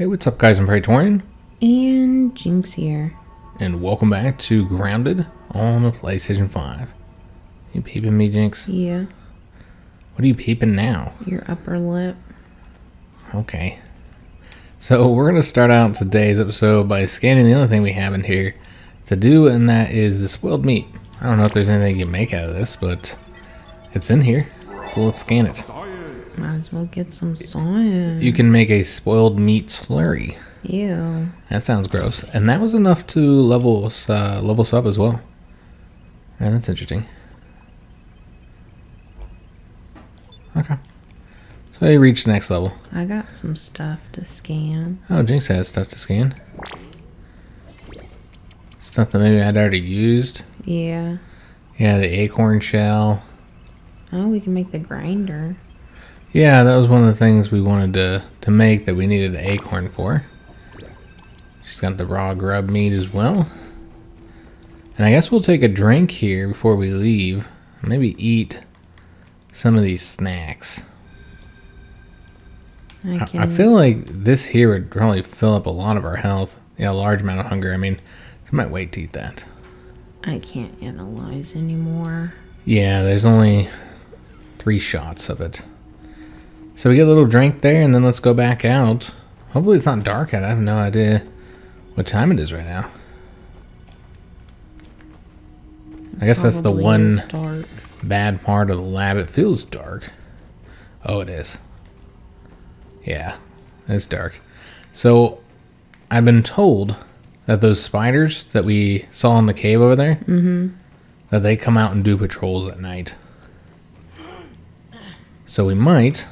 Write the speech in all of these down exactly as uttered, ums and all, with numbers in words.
Hey, what's up guys, I'm Praetorian. And Jinx here. And welcome back to Grounded on the PlayStation five. You peeping me, Jinx? Yeah. What are you peeping now? Your upper lip. Okay. So we're going to start out today's episode by scanning the other thing we have in here to do, and that is the spoiled meat. I don't know if there's anything you can make out of this, but it's in here, so let's scan it. Might as well get some science. You can make a spoiled meat slurry. Ew. That sounds gross. And that was enough to level us, uh, level us up as well. Alright, that's interesting. Okay. So I reached the next level. I got some stuff to scan. Oh, Jinx has stuff to scan. Stuff that maybe I'd already used. Yeah. Yeah, the acorn shell. Oh, we can make the grinder. Yeah, that was one of the things we wanted to, to make that we needed an acorn for. She's got the raw grub meat as well. And I guess we'll take a drink here before we leave. Maybe eat some of these snacks. I, I feel like this here would probably fill up a lot of our health. Yeah, a large amount of hunger. I mean, I might wait to eat that. I can't analyze anymore. Yeah, there's only three shots of it. So we get a little drink there, and then let's go back out. Hopefully it's not dark out. I have no idea what time it is right now. I guess that's the one bad part of the lab. It feels dark. Oh, it is. Yeah, it's dark. So I've been told that those spiders that we saw in the cave over there, mm-hmm. that they come out and do patrols at night. So we might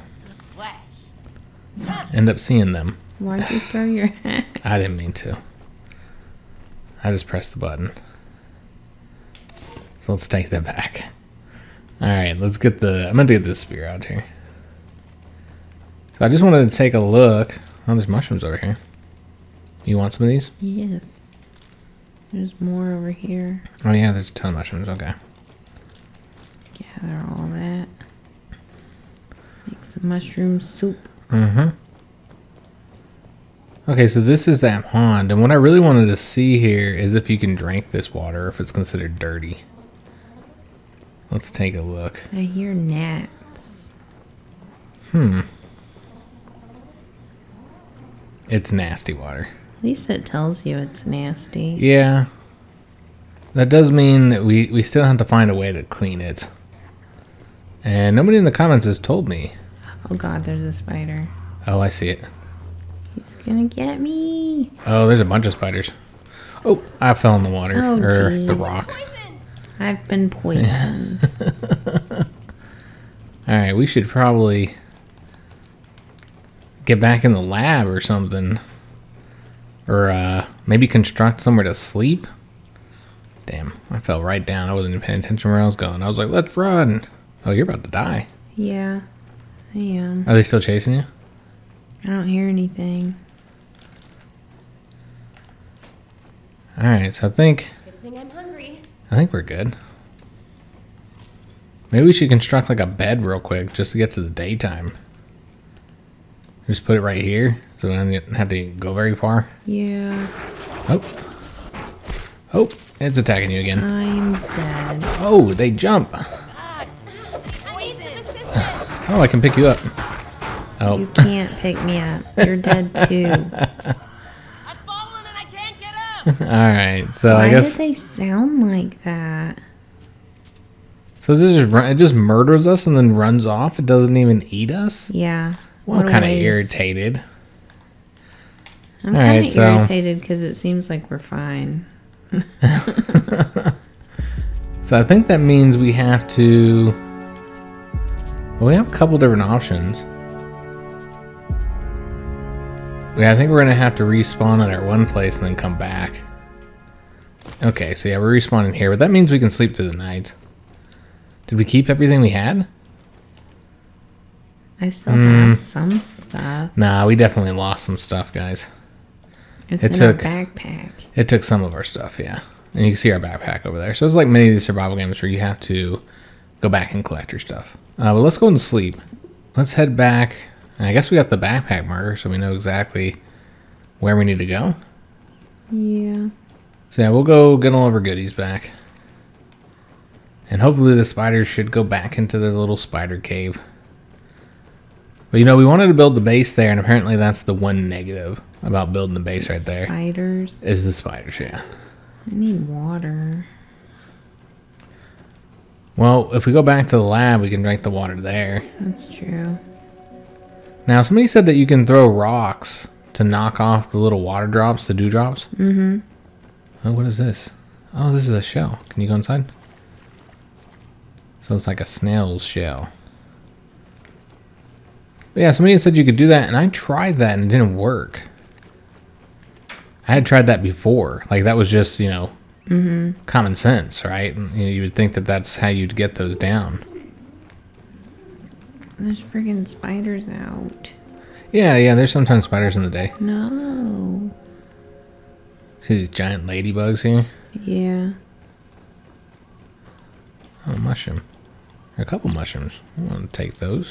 end up seeing them. Why'd you throw your hat? I didn't mean to. I just pressed the button. So let's take that back. Alright, let's get the... I'm going to get this spear out here. So I just wanted to take a look. Oh, there's mushrooms over here. You want some of these? Yes. There's more over here. Oh yeah, there's a ton of mushrooms. Okay. Gather all that. Make some mushroom soup. Mm-hmm. Okay, so this is that pond, and what I really wanted to see here is if you can drink this water, if it's considered dirty. Let's take a look. I hear gnats. Hmm. It's nasty water. At least it tells you it's nasty. Yeah. That does mean that we, we still have to find a way to clean it. And nobody in the comments has told me. Oh god, there's a spider. Oh, I see it. He's gonna get me. Oh, there's a bunch of spiders. Oh, I fell in the water. Oh, or geez. The rock. I've been poisoned. Alright, we should probably get back in the lab or something. Or uh, maybe construct somewhere to sleep. Damn, I fell right down. I wasn't paying attention where I was going. I was like, let's run. Oh, you're about to die. Yeah. I am. Are they still chasing you? I don't hear anything. Alright, so I think... Good thing I'm hungry. I think we're good. Maybe we should construct like a bed real quick just to get to the daytime. Just put it right here so we don't have to go very far. Yeah. Oh. Oh, it's attacking you again. I'm dead. Oh, they jump. Oh, I can pick you up. Oh. You can't pick me up. You're dead too. I'm falling and I can't get up. All right, so Why I guess. Why did they sound like that? So this just it just murders us and then runs off. It doesn't even eat us. Yeah. Well, I'm kind of irritated. I'm kind of right, irritated because so. It seems like we're fine. So I think that means we have to. Well, we have a couple different options. Yeah, I think we're gonna have to respawn at our one place and then come back. Okay, so yeah, we're respawning here, but that means we can sleep through the night. Did we keep everything we had? I still mm. have some stuff. Nah, we definitely lost some stuff, guys. It's it in took, our backpack. It took some of our stuff, yeah. And you can see our backpack over there. So it's like many of these survival games where you have to go back and collect your stuff. Uh, but let's go and sleep. Let's head back. I guess we got the backpack marker, so we know exactly where we need to go? Yeah. So yeah, we'll go get all of our goodies back. And hopefully the spiders should go back into their little spider cave. But you know, we wanted to build the base there, and apparently that's the one negative about building the base right there. Spiders. Is the spiders, yeah. I need water. Well, if we go back to the lab, we can drink the water there. That's true. Now, somebody said that you can throw rocks to knock off the little water drops, the dew drops. Mm-hmm. Oh, what is this? Oh, this is a shell. Can you go inside? So it's like a snail's shell. But yeah, somebody said you could do that, and I tried that, and it didn't work. I had tried that before. Like, that was just, you know, mm-hmm. common sense, right? You know, you would think that that's how you'd get those down. There's freaking spiders out. Yeah, yeah, there's sometimes spiders in the day. No. See these giant ladybugs here? Yeah. Oh, mushroom. A couple mushrooms. I want to take those.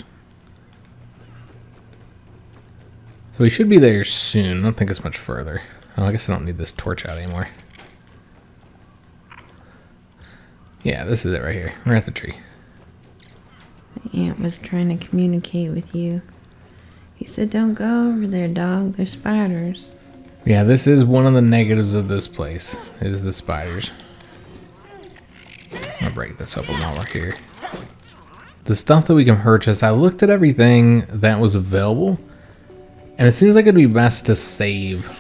So we should be there soon. I don't think it's much further. Oh, I guess I don't need this torch out anymore. Yeah, this is it right here. We're at the tree. The ant was trying to communicate with you. He said, don't go over there, dog. There's spiders. Yeah, this is one of the negatives of this place, is the spiders. I'll break this open while we're here. The stuff that we can purchase, I looked at everything that was available, and it seems like it'd be best to save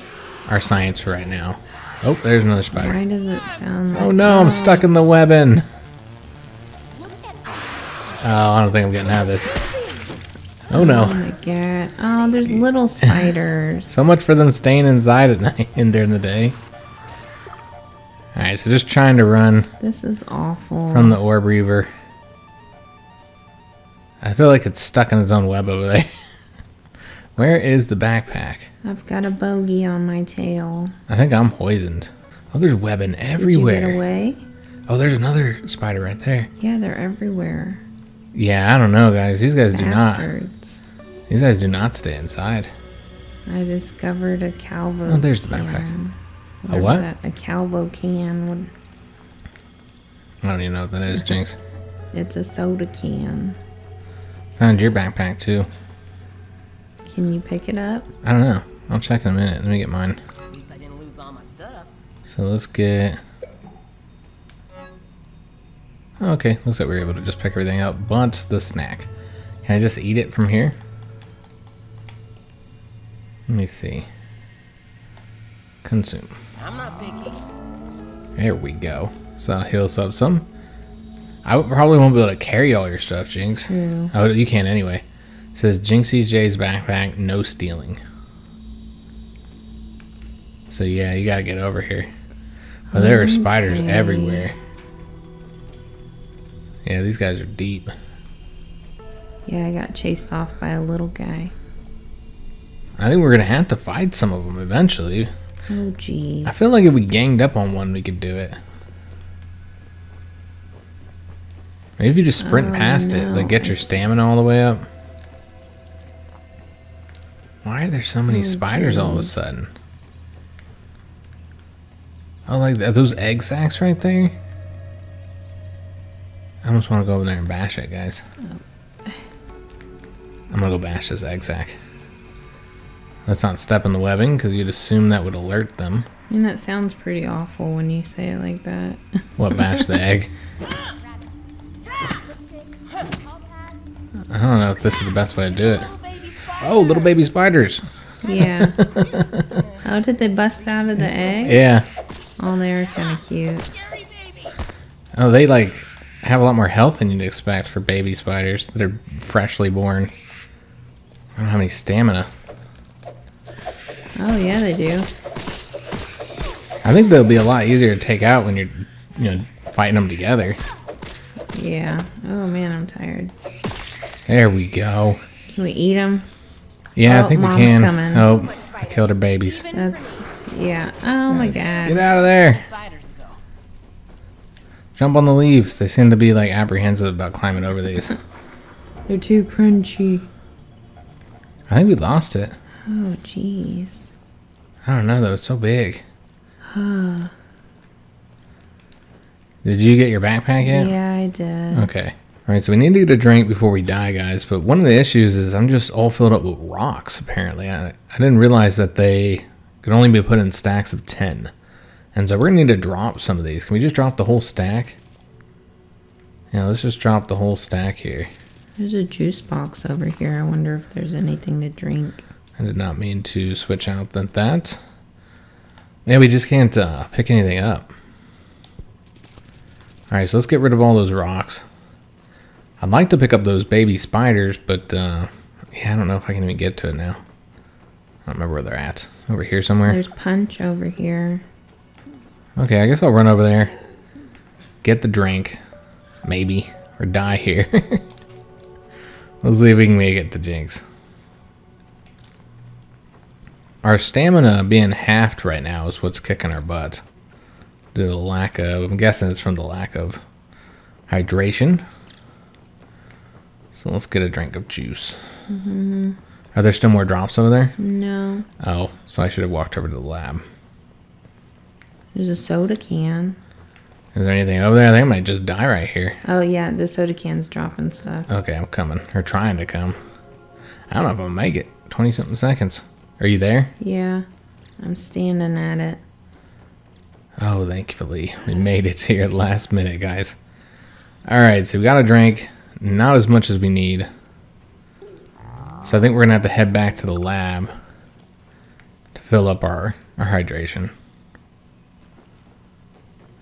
our science for right now. Oh, there's another spider. Why does it sound like... Oh no, that? I'm stuck in the webbing. Oh, I don't think I'm getting out of this. Oh no. Oh my god. Oh, there's little spiders. So much for them staying inside at night and during the day. Alright, so just trying to run. This is awful. From the Orb Weaver. I feel like it's stuck in its own web over there. Where is the backpack? I've got a bogey on my tail. I think I'm poisoned. Oh, there's webbing everywhere. Did you get away? Oh, there's another spider right there. Yeah, they're everywhere. Yeah, I don't know, guys. These guys Bastards. do not. These guys do not stay inside. I discovered a calvo. Oh, there's the backpack. A what? That, a calvo can. I don't even know what that is, Jinx. It's a soda can. Found your backpack too. Can you pick it up? I don't know. I'll check in a minute. Let me get mine. At least I didn't lose all my stuff. So let's get. Okay, looks like we were able to just pick everything up but the snack. Can I just eat it from here? Let me see. Consume. I'm not picky. There we go. So I'll heal us up some. I would probably won't be able to carry all your stuff, Jinx. Mm. Oh, you can anyway. It says Jinxie's Jay's backpack, no stealing. So yeah, you gotta get over here. Oh, there are spiders okay. everywhere. Yeah, these guys are deep. Yeah, I got chased off by a little guy. I think we're going to have to fight some of them eventually. Oh, geez. I feel like if we ganged up on one, we could do it. Maybe if you just sprint oh, past no. it, like get your stamina all the way up. Why are there so many oh, spiders geez. all of a sudden? Oh, like are those egg sacs right there? I almost want to go over there and bash it, guys. Oh. I'm going to go bash this egg sac. Let's not step in the webbing, because you'd assume that would alert them. And that sounds pretty awful when you say it like that. What, bash the egg? I don't know if this is the best way to do it. Oh, little baby spiders. Yeah. How did they bust out of the egg? Yeah. Oh, they were kind of cute. Oh, they like... have a lot more health than you'd expect for baby spiders that are freshly born. I don't have any stamina. Oh yeah, they do. I think they'll be a lot easier to take out when you're, you know, fighting them together. Yeah. Oh man, I'm tired. There we go. Can we eat them? Yeah, oh, I think we can. Coming. Oh, I killed her babies. That's, yeah. Oh my god. Get out of there. Jump on the leaves. They seem to be like apprehensive about climbing over these. They're too crunchy. I think we lost it. Oh, jeez. I don't know though, it's so big. Huh. Did you get your backpack yet? Yeah, I did. Okay. Alright, so we need to get a drink before we die, guys, but one of the issues is I'm just all filled up with rocks, apparently. I, I didn't realize that they could only be put in stacks of ten. And so we're going to need to drop some of these. Can we just drop the whole stack? Yeah, let's just drop the whole stack here. There's a juice box over here. I wonder if there's anything to drink. I did not mean to switch out that that. Yeah, we just can't uh, pick anything up. Alright, so let's get rid of all those rocks. I'd like to pick up those baby spiders, but uh, yeah, I don't know if I can even get to it now. I don't remember where they're at. Over here somewhere? There's punch over here. Okay, I guess I'll run over there. Get the drink. Maybe. Or die here. Let's see if we can make it to Jinx. Our stamina being halved right now is what's kicking our butt. Due to the lack of... I'm guessing it's from the lack of hydration. So let's get a drink of juice. Mm-hmm. Are there still more drops over there? No. Oh, so I should have walked over to the lab. There's a soda can. Is there anything over there? I think I might just die right here. Oh, yeah. The soda can's dropping stuff. Okay, I'm coming. Or trying to come. I don't know if I'll make it. twenty-something seconds. Are you there? Yeah. I'm standing at it. Oh, thankfully. We made it here at last minute, guys. All right, so we got a drink. Not as much as we need. So I think we're going to have to head back to the lab to fill up our, our hydration.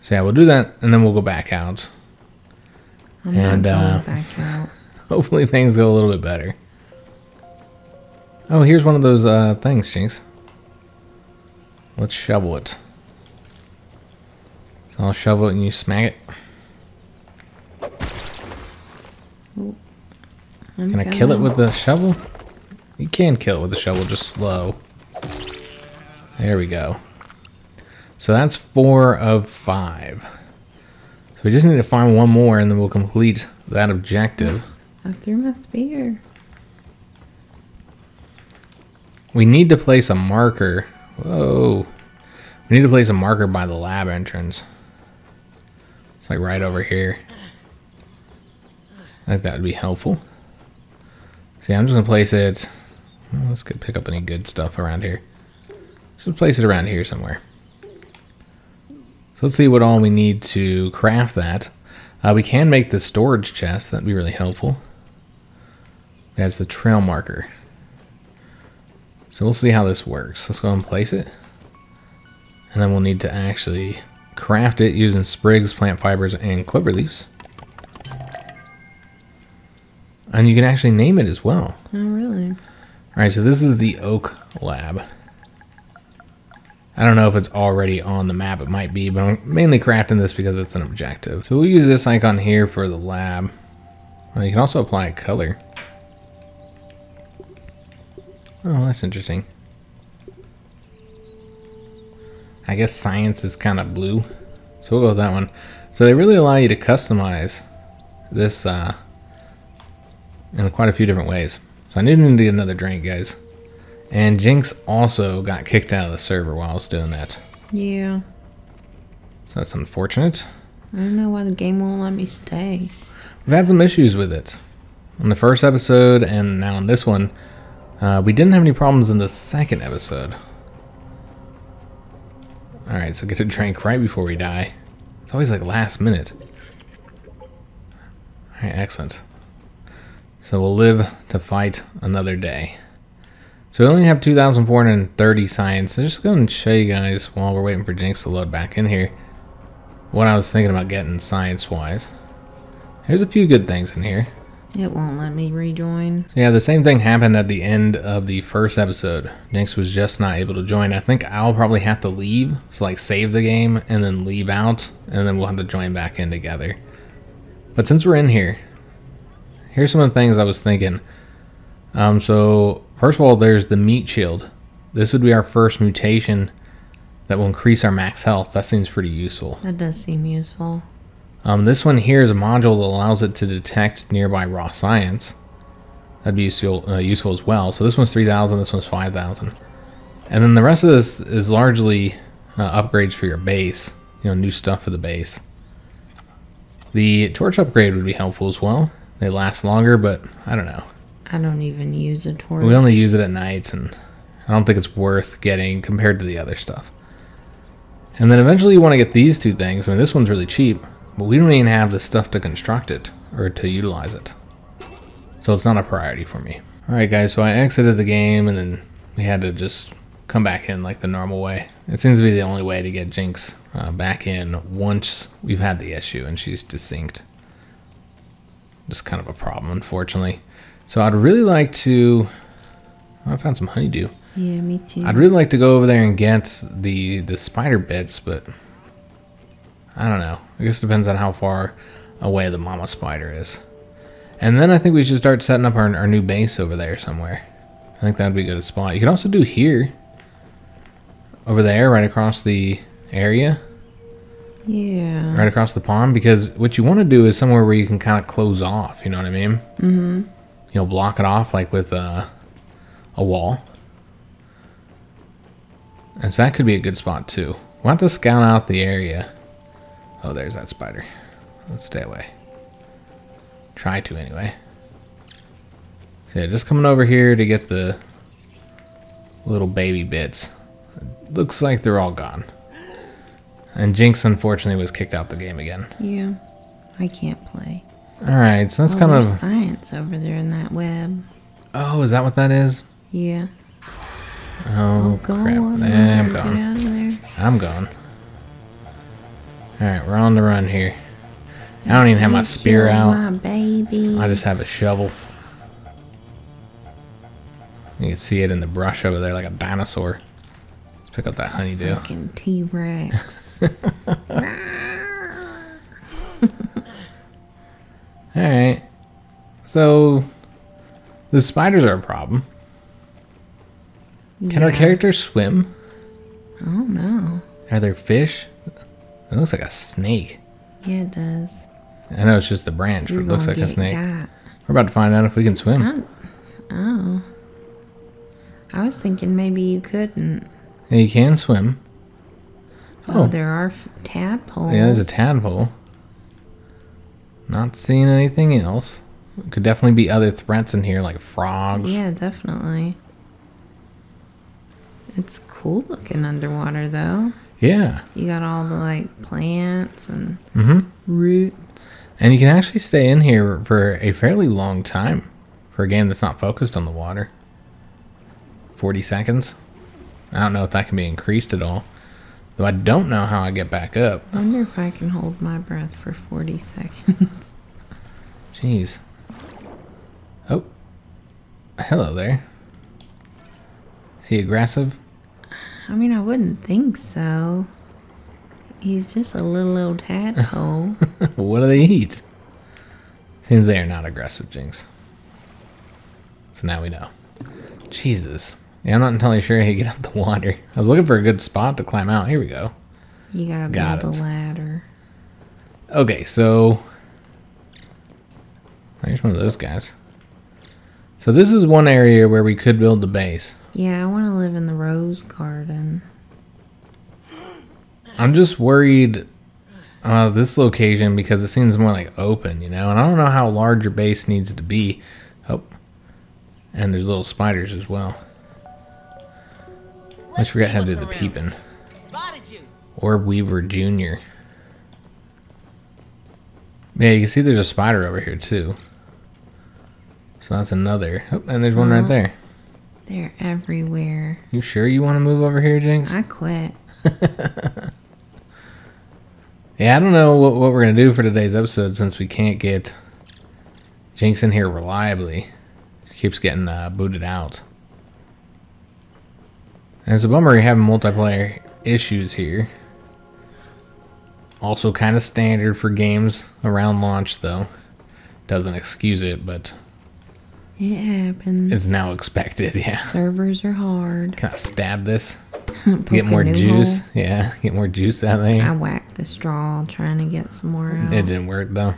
So yeah, we'll do that, and then we'll go back out. I'm and not going uh, back out. Hopefully things go a little bit better. Oh, here's one of those uh, things, Jinx. Let's shovel it. So I'll shovel it, and you smack it. Ooh, can going. I kill it with the shovel? You can kill it with the shovel, just slow. There we go. So that's four of five. So we just need to find one more and then we'll complete that objective. I threw my spear. We need to place a marker. Whoa. We need to place a marker by the lab entrance. It's like right over here. I think that would be helpful. See, I'm just going to place it. Well, let's get, pick up any good stuff around here. So place it around here somewhere. So let's see what all we need to craft that. Uh, we can make the storage chest. That'd be really helpful. That's the trail marker. So we'll see how this works. Let's go and place it. And then we'll need to actually craft it using sprigs, plant fibers, and clover leaves. And you can actually name it as well. Oh, really? All right, so this is the Oak Lab. I don't know if it's already on the map. It might be, but I'm mainly crafting this because it's an objective. So we'll use this icon here for the lab. Well, you can also apply a color. Oh, that's interesting. I guess science is kind of blue. So we'll go with that one. So they really allow you to customize this uh, in quite a few different ways. So I need to get another drink, guys. And Jinx also got kicked out of the server while I was doing that. Yeah. So that's unfortunate. I don't know why the game won't let me stay. We've had some issues with it. On the first episode and now on this one, uh, we didn't have any problems in the second episode. Alright, so get a drink right before we die. It's always like last minute. Alright, excellent. So we'll live to fight another day. So we only have two thousand four hundred thirty science. I'm just going to show you guys while we're waiting for Jinx to load back in here what I was thinking about getting science-wise. There's a few good things in here. It won't let me rejoin. So yeah, the same thing happened at the end of the first episode. Jinx was just not able to join. I think I'll probably have to leave. So like save the game and then leave out. And then we'll have to join back in together. But since we're in here, here's some of the things I was thinking. Um, so... First of all, there's the meat shield. This would be our first mutation that will increase our max health. That seems pretty useful. That does seem useful. Um, this one here is a module that allows it to detect nearby raw science. That'd be useful, uh, useful as well. So this one's three thousand, this one's five thousand. And then the rest of this is largely uh, upgrades for your base, you know, new stuff for the base. The torch upgrade would be helpful as well. They last longer, but I don't know. I don't even use a torch. We only use it at nights, and I don't think it's worth getting compared to the other stuff. And then eventually you want to get these two things. I mean, this one's really cheap, but we don't even have the stuff to construct it or to utilize it. So it's not a priority for me. Alright guys, so I exited the game and then we had to just come back in like the normal way. It seems to be the only way to get Jinx uh, back in once we've had the issue and she's desynced. Just kind of a problem, unfortunately. So I'd really like to... Oh, I found some honeydew. Yeah, me too. I'd really like to go over there and get the, the spider bits, but I don't know. I guess it depends on how far away the mama spider is. And then I think we should start setting up our, our new base over there somewhere. I think that would be a good spot. You can also do here. Over there, right across the area. Yeah. Right across the pond, because what you want to do is somewhere where you can kind of close off, you know what I mean? Mm-hmm. You know, block it off like with a, a wall. And so that could be a good spot too. We'll have to scout out the area. Oh, there's that spider. Let's stay away. Try to anyway. So yeah, just coming over here to get the little baby bits. It looks like they're all gone. And Jinx, unfortunately, was kicked out the game again. Yeah, I can't play. All right, so that's oh, kind of science over there in that web. Oh, is that what that is? Yeah. Oh, oh go crap! Over there. I'm gone. Get out of there. I'm gone. All right, we're on the run here. I don't even have my spear out. My baby. I just have a shovel. You can see it in the brush over there, like a dinosaur. Let's pick up that honeydew. Fucking T-Rex. All right. So the spiders are a problem. Can yeah. our characters swim? I don't know. Are there fish? It looks like a snake. Yeah, it does. I know it's just the branch, but it looks like a snake. Got. We're about to find out if we can swim. I'm, oh. I was thinking maybe you couldn't. Yeah, you can swim. Oh, oh there are f tadpoles. Yeah, there's a tadpole. Not seeing anything else. Could definitely be other threats in here, like frogs. Yeah, definitely. It's cool looking underwater, though. Yeah. You got all the, like, plants and mm-hmm. roots. And you can actually stay in here for a fairly long time for a game that's not focused on the water. forty seconds. I don't know if that can be increased at all. Though I don't know how I get back up. I wonder if I can hold my breath for forty seconds. Jeez. Oh. Hello there. Is he aggressive? I mean, I wouldn't think so. He's just a little old tadpole. What do they eat? Seems they are not aggressive, Jinx. So now we know. Jesus. Yeah, I'm not entirely sure how you get out the water. I was looking for a good spot to climb out. Here we go. You gotta Got build it. a ladder. Okay, so... Here's one of those guys. So this is one area where we could build the base. Yeah, I want to live in the rose garden. I'm just worried about uh, this location because it seems more like open, you know? And I don't know how large your base needs to be. Oh. And there's little spiders as well. I forgot how to do the peeping. Orb Weaver Junior Yeah, you can see there's a spider over here too. So that's another. Oh, and there's one right there. They're everywhere. You sure you want to move over here, Jinx? I quit. Yeah, I don't know what, what we're going to do for today's episode since we can't get Jinx in here reliably. She keeps getting uh, booted out. And it's a bummer you're having multiplayer issues here. Also kind of standard for games around launch, though. Doesn't excuse it, but... It happens. It's now expected, yeah. Servers are hard. Can I stab this? Get more juice. Hole. Yeah, get more juice out of there. I whacked the straw trying to get some more out. It didn't work, though.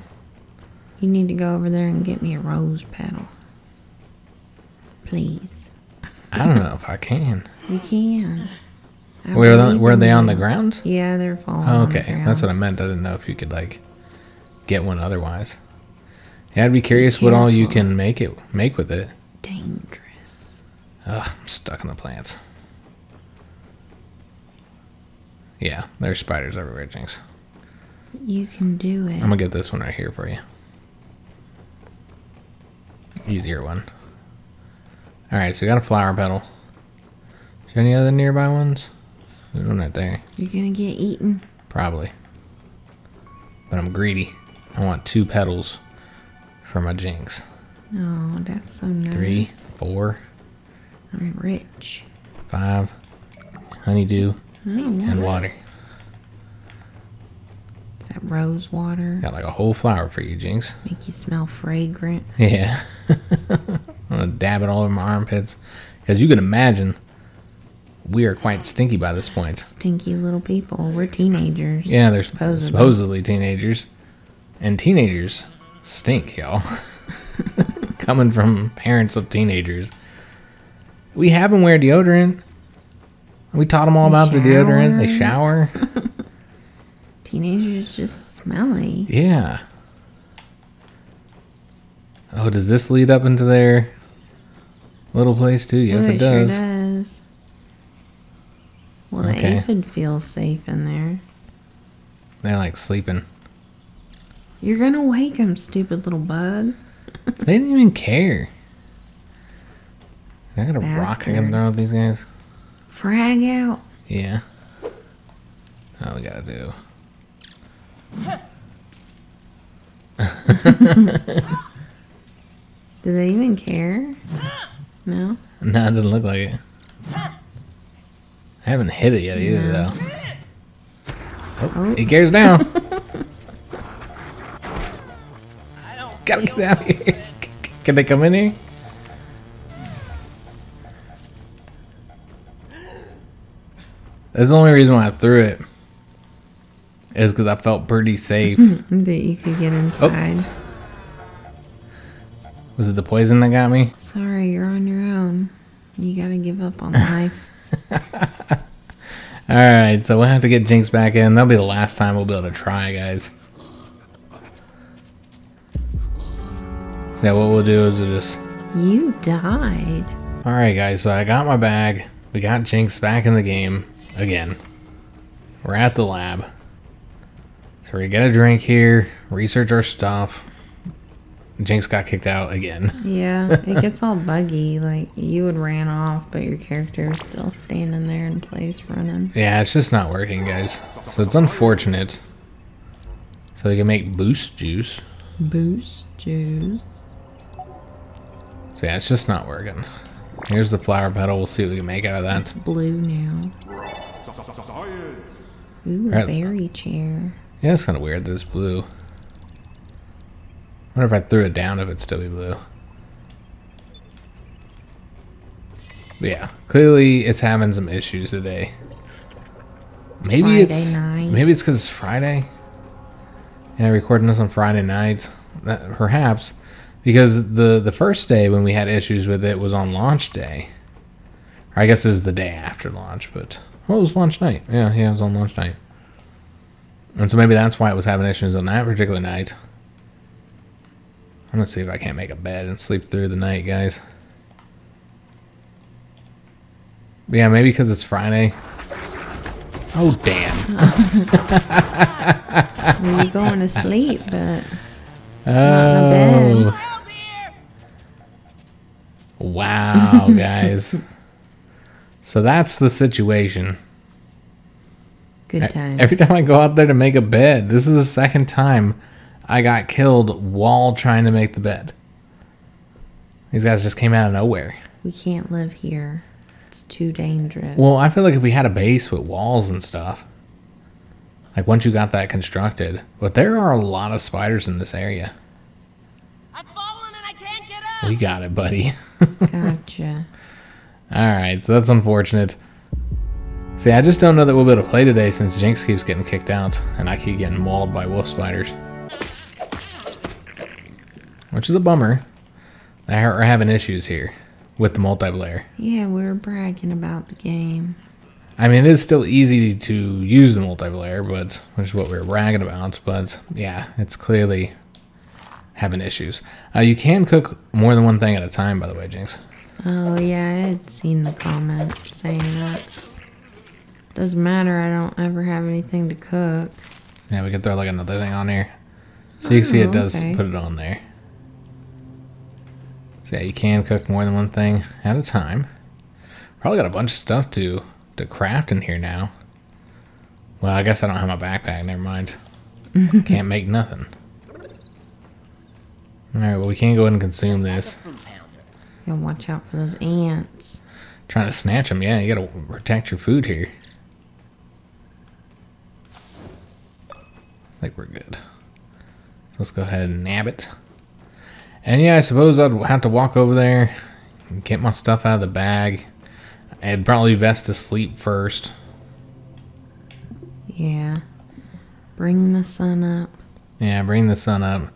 You need to go over there and get me a rose petal. Please. I don't know if I can. You can. I were they, were they on the ground? Yeah, they're falling. Oh, okay, on the ground. That's what I meant. I didn't know if you could like get one otherwise. Yeah, I'd be curious what all you can make it make with it. Dangerous. Ugh, I'm stuck in the plants. Yeah, there's spiders everywhere, Jinx. You can do it. I'm gonna get this one right here for you. Easier one. Alright, so we got a flower petal. Is there any other nearby ones? There's one right there. You're gonna get eaten. Probably. But I'm greedy. I want two petals for my Jinx. Oh, that's so nice. Three, four. I'm rich. Five. Honeydew. Oh, and water. Is that rose water? Got like a whole flower for you, Jinx. Make you smell fragrant. Yeah. I'm gonna dab it all over my armpits. Because you can imagine, we are quite stinky by this point. Stinky little people. We're teenagers. Yeah, they're supposedly, supposedly teenagers. And teenagers stink, y'all. Coming from parents of teenagers. We have them wear deodorant. We taught them all they about shower. the deodorant. They shower. Teenagers just smelly. Yeah. Oh, does this lead up into their little place too? Yes, oh, it, it does. Sure does. Well, okay. The aphid feels safe in there. They're like sleeping. You're gonna wake them, stupid little bug. They didn't even care. I got a rock I can throw at these guys. Frag out. Yeah. Oh, we gotta do. Do they even care? No? No, it doesn't look like it. I haven't hit it yet either, no. though. Oh, oh, it cares now. I don't Gotta get out of here. Can they come in here? That's the only reason why I threw it, is because I felt pretty safe. That you could get inside. Oh. Was it the poison that got me? Sorry, you're on your own. You gotta give up on life. Alright, so we'll have to get Jinx back in. That'll be the last time we'll be able to try, guys. So yeah, what we'll do is we'll just... You died. Alright guys, so I got my bag. We got Jinx back in the game. Again, we're at the lab, so we get a drink here, research our stuff. Jinx got kicked out again. Yeah, it gets all buggy, like you had ran off, but your character is still standing there in place running. Yeah, it's just not working, guys, so it's unfortunate. So we can make boost juice. Boost juice. So yeah, it's just not working. Here's the flower petal, we'll see what we can make out of that. It's blue now. Ooh, a berry chair. Yeah, it's kind of weird that it's blue. I wonder if I threw it down if it'd still be blue. But yeah, clearly it's having some issues today. Maybe Friday it's night. Maybe it's because it's Friday. Yeah, recording this on Friday nights, that, perhaps, because the the first day when we had issues with it was on launch day. Or I guess it was the day after launch, but. Well, it was launch night. Yeah, yeah, it was on launch night. And so maybe that's why it was having issues on that particular night. I'm gonna see if I can't make a bed and sleep through the night, guys. But yeah, maybe because it's Friday. Oh, damn. Well, you're going to sleep, but oh. Not in a bed. Wow, guys. So that's the situation. Good times. Every time I go out there to make a bed, this is the second time I got killed while trying to make the bed. These guys just came out of nowhere. We can't live here. It's too dangerous. Well, I feel like if we had a base with walls and stuff, like once you got that constructed, but there are a lot of spiders in this area. I've fallen and I can't get up. We got it, buddy. Gotcha. Alright, so that's unfortunate. See, I just don't know that we'll be able to play today since Jinx keeps getting kicked out and I keep getting mauled by wolf spiders. Which is a bummer. They're having issues here. with the multiplayer. Yeah, we were bragging about the game. I mean, it is still easy to use the multiplayer, but which is what we were bragging about. But yeah, it's clearly having issues. Uh, you can cook more than one thing at a time, by the way, Jinx. Oh yeah, I had seen the comment saying that. Doesn't matter, I don't ever have anything to cook. Yeah, we can throw like another thing on here. So you can oh, see it does okay. put it on there. So yeah, you can cook more than one thing at a time. Probably got a bunch of stuff to, to craft in here now. Well, I guess I don't have my backpack, never mind. Can't make nothing. Alright, well we can go ahead and consume this. You gotta watch out for those ants. Trying to snatch them, yeah, you gotta protect your food here. I think we're good. So let's go ahead and nab it. And yeah, I suppose I'd have to walk over there and get my stuff out of the bag. It'd probably be best to sleep first. Yeah. Bring the sun up. Yeah, bring the sun up.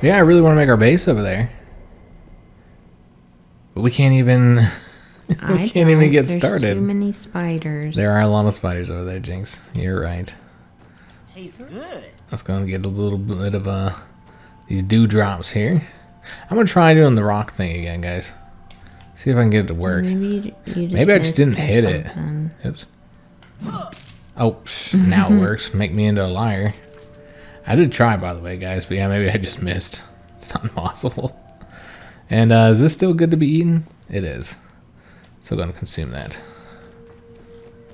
Yeah, I really want to make our base over there. But we can't even... we I can't even get there's started. There's too many spiders. There are a lot of spiders over there, Jinx. You're right. Tastes good. Let's go and get a little bit of uh, these dewdrops here. I'm going to try doing the rock thing again, guys. See if I can get it to work. Maybe, you, you just Maybe I just didn't hit something. it. Oops. Oh, now it works. Make me into a liar. I did try, by the way, guys, but yeah, maybe I just missed. It's not possible. And uh, is this still good to be eaten? It is. So gonna consume that.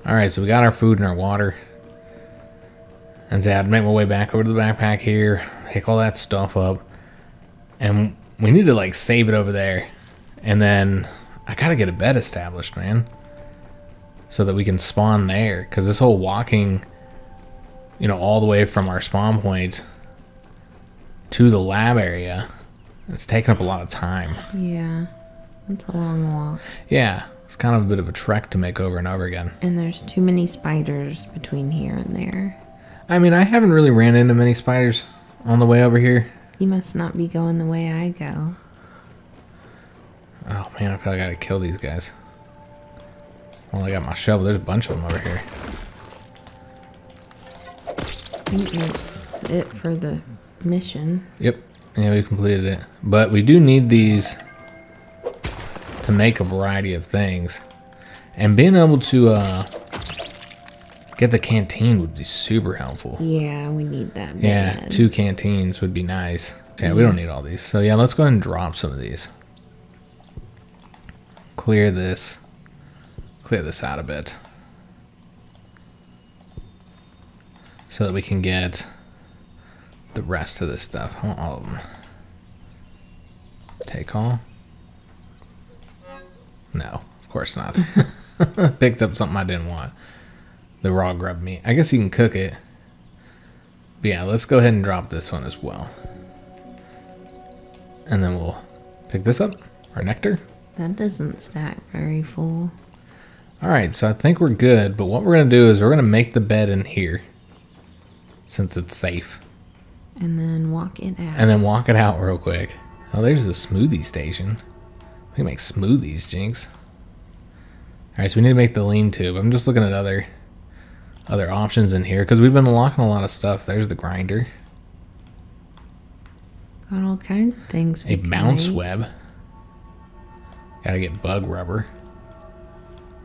Alright, so we got our food and our water. And so I'd make my way back over to the backpack here, pick all that stuff up. And we need to like save it over there. And then I gotta get a bed established, man. So that we can spawn there. Cause this whole walking, you know, all the way from our spawn point to the lab area, it's taking up a lot of time. Yeah. It's a long walk. Yeah. It's kind of a bit of a trek to make over and over again. And there's too many spiders between here and there. I mean, I haven't really ran into many spiders on the way over here. You must not be going the way I go. Oh, man, I feel like I gotta kill these guys. Well, I got my shovel. There's a bunch of them over here. I think that's it for the mission. Yep. Yeah, we completed it. But we do need these to make a variety of things, and being able to uh, get the canteen would be super helpful. Yeah, we need that. Yeah, bad. Two canteens would be nice. Yeah, yeah, we don't need all these. So yeah, let's go ahead and drop some of these. Clear this, clear this out a bit, so that we can get the rest of this stuff. I want all of them. Take all. No, of course not. Picked up something I didn't want. The raw grub meat. I guess you can cook it. But yeah, let's go ahead and drop this one as well. And then we'll pick this up. Our nectar. That doesn't stack very full. Alright, so I think we're good. But what we're going to do is we're going to make the bed in here. Since it's safe. And then walk it out. And then walk it out real quick. Oh, there's the smoothie station. We can make smoothies, Jinx. Alright, so we need to make the lean tube. I'm just looking at other other options in here, because we've been unlocking a lot of stuff. There's the grinder. Got all kinds of things we A can bounce make. web. Gotta get bug rubber.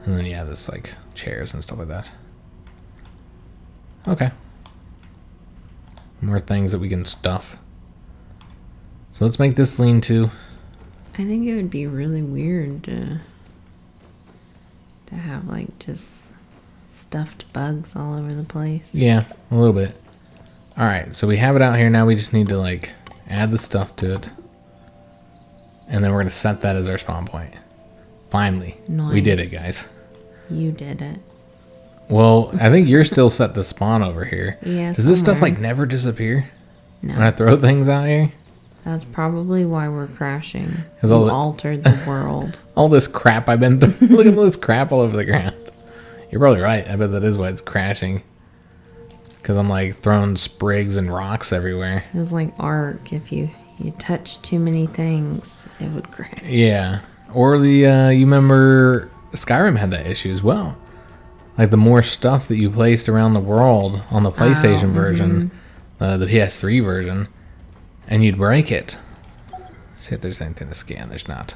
And then, yeah, there's like chairs and stuff like that. Okay. More things that we can stuff. So let's make this lean tube. I think it would be really weird to, to have like just stuffed bugs all over the place. Yeah, a little bit. Alright, so we have it out here now. We just need to like add the stuff to it. And then we're going to set that as our spawn point. Finally. Nice. We did it, guys. You did it. Well, I think you're still set to spawn over here. Yeah. Does this somewhere. stuff like never disappear? No. When I throw things out here? That's probably why we're crashing. We've altered the world. All this crap I've been through. Look at all this crap all over the ground. You're probably right. I bet that is why it's crashing. Because I'm like throwing sprigs and rocks everywhere. It was like Ark if you You touch too many things, it would crash. Yeah. Or the, uh, you remember Skyrim had that issue as well. Like the more stuff that you placed around the world on the PlayStation oh, version, mm-hmm. uh, the P S three version, and you'd break it. Let's see if there's anything to scan. There's not.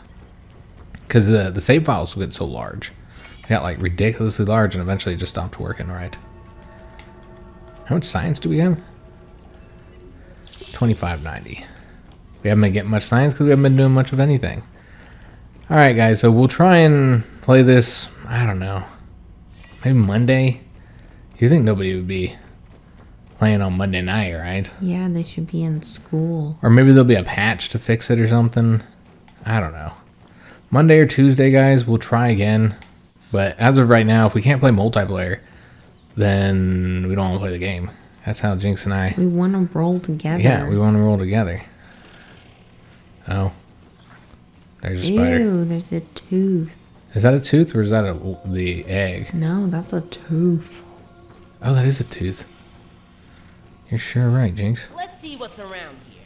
Because the, the save files would get so large. They got like ridiculously large and eventually just stopped working, right? How much science do we have? twenty-five ninety. We haven't been getting much science because we haven't been doing much of anything. Alright guys, so we'll try and play this, I don't know, maybe Monday? You think nobody would be playing on Monday night, right? Yeah, they should be in school. Or maybe there'll be a patch to fix it or something. I don't know. Monday or Tuesday, guys, we'll try again. But as of right now, if we can't play multiplayer, then we don't want to play the game. That's how Jinx and I... We want to roll together. Yeah, we want to roll together. Oh. There's a spider. Ew, there's a tooth. Is that a tooth or is that a, the egg? No, that's a tooth. Oh, that is a tooth. You're sure right, Jinx. Let's see what's around here.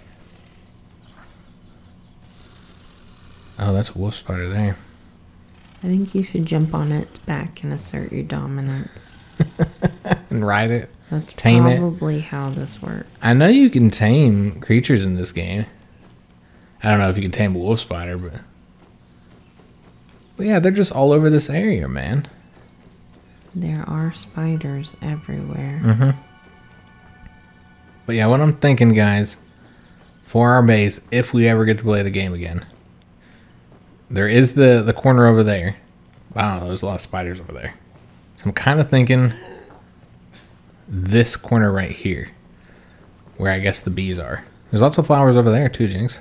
Oh, that's a wolf spider there. I think you should jump on its back and assert your dominance. And ride it. That's tame probably it. How this works. I know you can tame creatures in this game. I don't know if you can tame a wolf spider, but... but yeah, they're just all over this area, man. There are spiders everywhere. Mm-hmm. But yeah, what I'm thinking, guys, for our base, if we ever get to play the game again, there is the, the corner over there. I don't know, there's a lot of spiders over there. So I'm kind of thinking... this corner right here, where I guess the bees are. There's lots of flowers over there too, Jinx.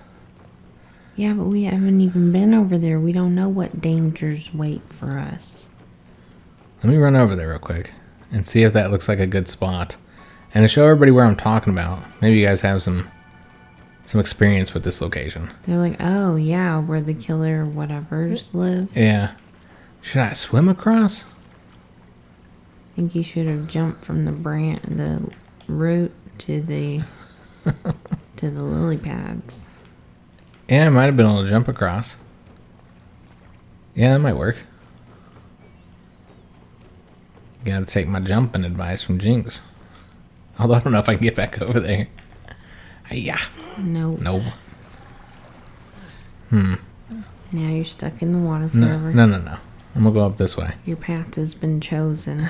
Yeah, but we haven't even been over there. We don't know what dangers wait for us. Let me run over there real quick and see if that looks like a good spot. And to show everybody where I'm talking about, maybe you guys have some some experience with this location. They're like, oh yeah, where the killer whatevers live. Yeah. Should I swim across? I think you should have jumped from the branch, the root to the to the lily pads. Yeah, I might have been able to jump across. Yeah, that might work. Gotta take my jumping advice from Jinx. Although I don't know if I can get back over there. Yeah. Nope. Nope. Hmm. Now you're stuck in the water forever. No, no, no, no. I'm gonna go up this way. Your path has been chosen.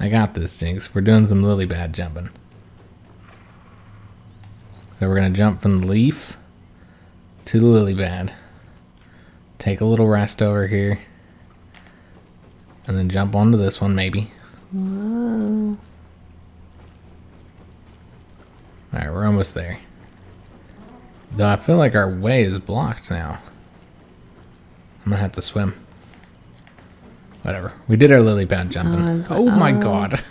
I got this, Jinx. We're doing some lily pad jumping. So we're going to jump from the leaf to the lily pad. Take a little rest over here. And then jump onto this one, maybe. Whoa. Alright, we're almost there. Though I feel like our way is blocked now. I'm going to have to swim. Whatever. We did our lily pad jumping. Oh, like, oh my oh, god.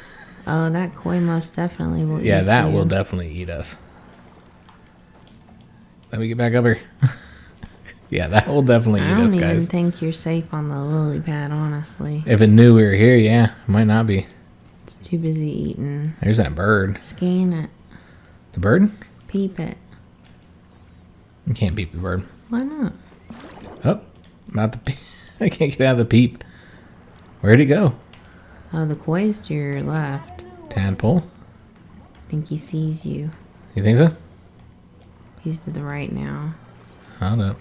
Oh, that koi most definitely will yeah, eat us. Yeah, that you. will definitely eat us. Let me get back over. Yeah, that will definitely I eat us, guys. I don't even think you're safe on the lily pad, honestly. If it knew we were here, yeah. It might not be. It's too busy eating. There's that bird. Scan it. The bird? Peep it. You can't peep the bird. Why not? Oh, not the peep. I can't get out of the peep. Where'd he go? Oh, the koi's to your left. Tadpole? I think he sees you. You think so? He's to the right now. Hold up.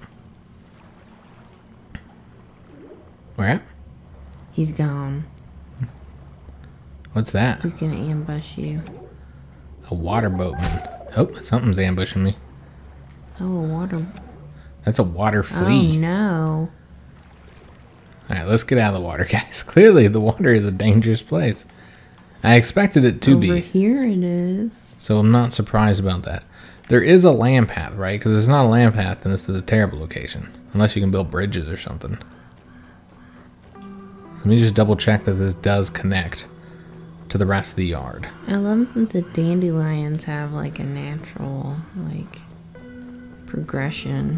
Where at? He's gone. What's that? He's gonna ambush you. A water boatman. Oh, something's ambushing me. Oh, a water... that's a water flea. Oh, no. Alright, let's get out of the water, guys. Clearly, the water is a dangerous place. I expected it to be. Over here it is. So I'm not surprised about that. There is a land path, right? Because there's not a land path, then this is a terrible location. Unless you can build bridges or something. Let me just double check that this does connect to the rest of the yard. I love that the dandelions have like a natural, like, progression.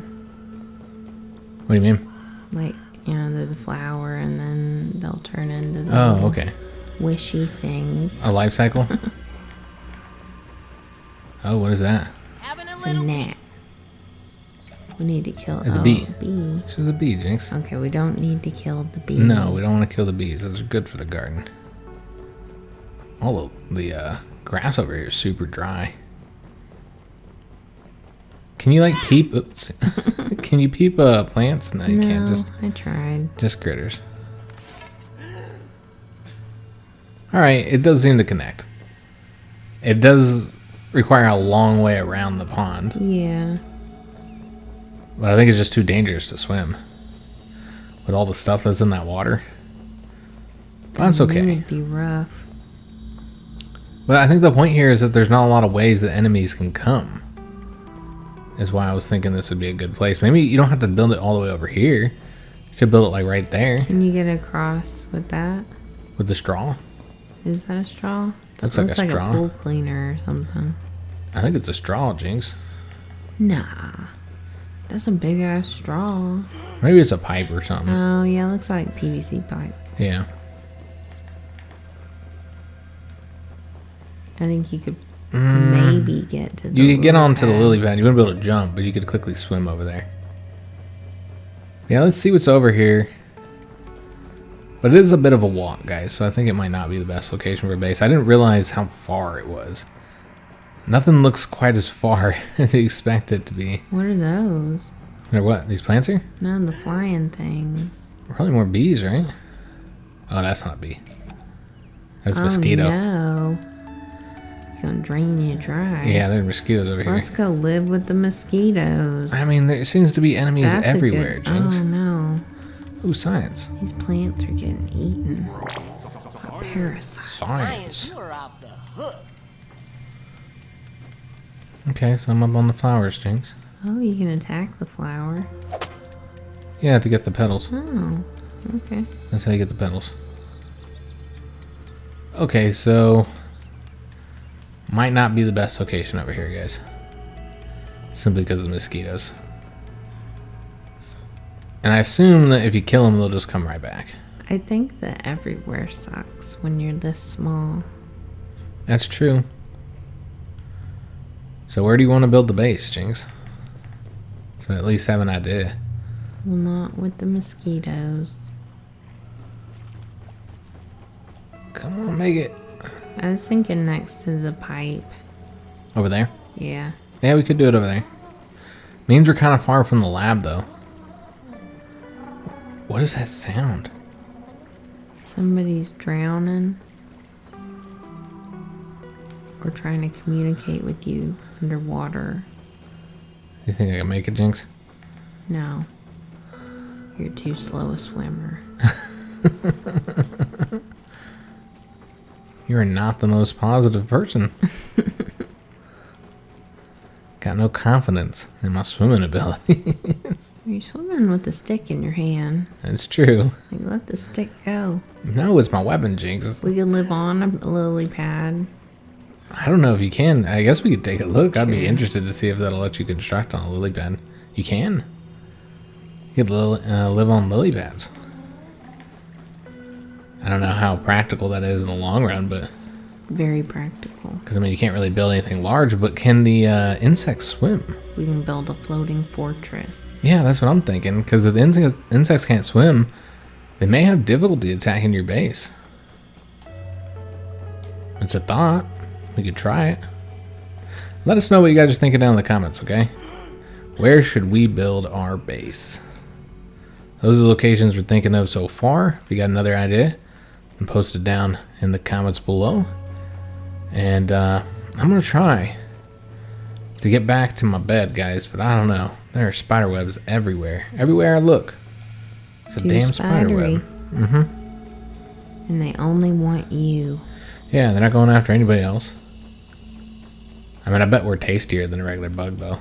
What do you mean? Like... you know, they're the flower, and then they'll turn into the oh, okay. wishy things. A life cycle? Oh, what is that? Having a snack. We need to kill it's oh, a bee. bee. She's a bee, Jinx. Okay, we don't need to kill the bees. No, we don't want to kill the bees. Those are good for the garden. All the, the uh, grass over here is super dry. Can you like peep? Oops. Can you peep uh, plants? No, you no, can't. Just I tried. Just critters. All right, it does seem to connect. It does require a long way around the pond. Yeah. But I think it's just too dangerous to swim with all the stuff that's in that water. But it's okay. It'd be rough. But I think the point here is that there's not a lot of ways that enemies can come. Is why I was thinking this would be a good place. Maybe you don't have to build it all the way over here. You could build it like right there. Can you get across with that? With the straw? Is that a straw? That looks, looks like a like straw. A pool cleaner or something. I think it's a straw, Jinx. Nah. That's a big ass straw. Maybe it's a pipe or something. Oh yeah, it looks like P V C pipe. Yeah. I think you could mm. maybe get to the You could get onto pad. the lily pad. You wouldn't be able to jump, but you could quickly swim over there. Yeah, let's see what's over here. But it is a bit of a walk, guys, so I think it might not be the best location for a base. I didn't realize how far it was. Nothing looks quite as far as you expect it to be. What are those? They're what? These plants here? No, the flying things. Probably more bees, right? Oh, that's not a bee. That's a oh, mosquito. No. It's gonna drain you dry. Yeah, there are mosquitoes over Let's here. Let's go live with the mosquitoes. I mean, there seems to be enemies that's everywhere, good... Jinx. Oh, no. Ooh, science. These plants are getting eaten. A parasite. Science. You're off the hook. Okay, so I'm up on the flowers, Jinx. Oh, you can attack the flower. Yeah, to get the petals. Oh, okay. That's how you get the petals. Okay, so... might not be the best location over here, guys. Simply because of the mosquitoes. And I assume that if you kill them, they'll just come right back. I think that everywhere sucks when you're this small. That's true. So where do you want to build the base, Jinx? So at least have an idea. Well, not with the mosquitoes. Come on, make it. I was thinking next to the pipe. Over there? Yeah. Yeah, we could do it over there. Means we're kind of far from the lab, though. What is that sound? Somebody's drowning. Or trying to communicate with you underwater. You think I can make it, Jinx? No. You're too slow a swimmer. You're not the most positive person. Got no confidence in my swimming ability. You're swimming with a stick in your hand. That's true. Like, let the stick go. No, it's my weapon, Jinx. We can live on a lily pad. I don't know if you can. I guess we could take a look. Sure. I'd be interested to see if that'll let you construct on a lily pad. You can. You could li uh, live on lily pads. I don't know how practical that is in the long run, but... very practical. Because, I mean, you can't really build anything large, but can the uh, insects swim? We can build a floating fortress. Yeah, that's what I'm thinking. Because if the in insects can't swim, they may have difficulty attacking your base. It's a thought. We could try it. Let us know what you guys are thinking down in the comments, okay? Where should we build our base? Those are the locations we're thinking of so far. If you got another idea, then post it down in the comments below. And uh, I'm going to try to get back to my bed, guys, but I don't know. There are spider webs everywhere. Everywhere I look. It's a Too damn spider spidery. web. Mm-hmm. And they only want you. Yeah, they're not going after anybody else. I mean, I bet we're tastier than a regular bug, though.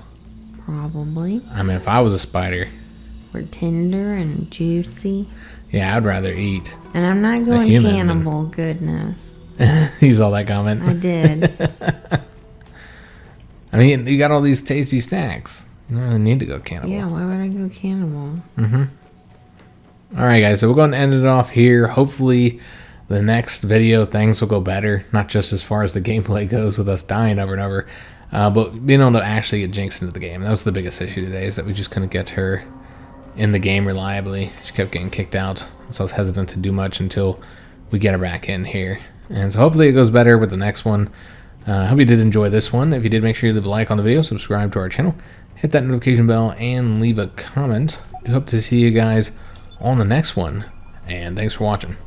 Probably. I mean, if I was a spider. We're tender and juicy. Yeah, I'd rather eat. And I'm not going cannibal, than... goodness. You saw that comment? I did. I mean, you got all these tasty snacks. You don't really need to go cannibal. Yeah, why would I go cannibal? Mm-hmm. All right, guys, so we're going to end it off here. Hopefully... the next video, things will go better, not just as far as the gameplay goes with us dying over and over, Uh, but being able to actually get Jinx into the game, that was the biggest issue today, is that we just couldn't get her in the game reliably. She kept getting kicked out, so I was hesitant to do much until we get her back in here. And so hopefully it goes better with the next one. Uh, I hope you did enjoy this one. If you did, make sure you leave a like on the video, subscribe to our channel, hit that notification bell, and leave a comment. I hope to see you guys on the next one, and thanks for watching.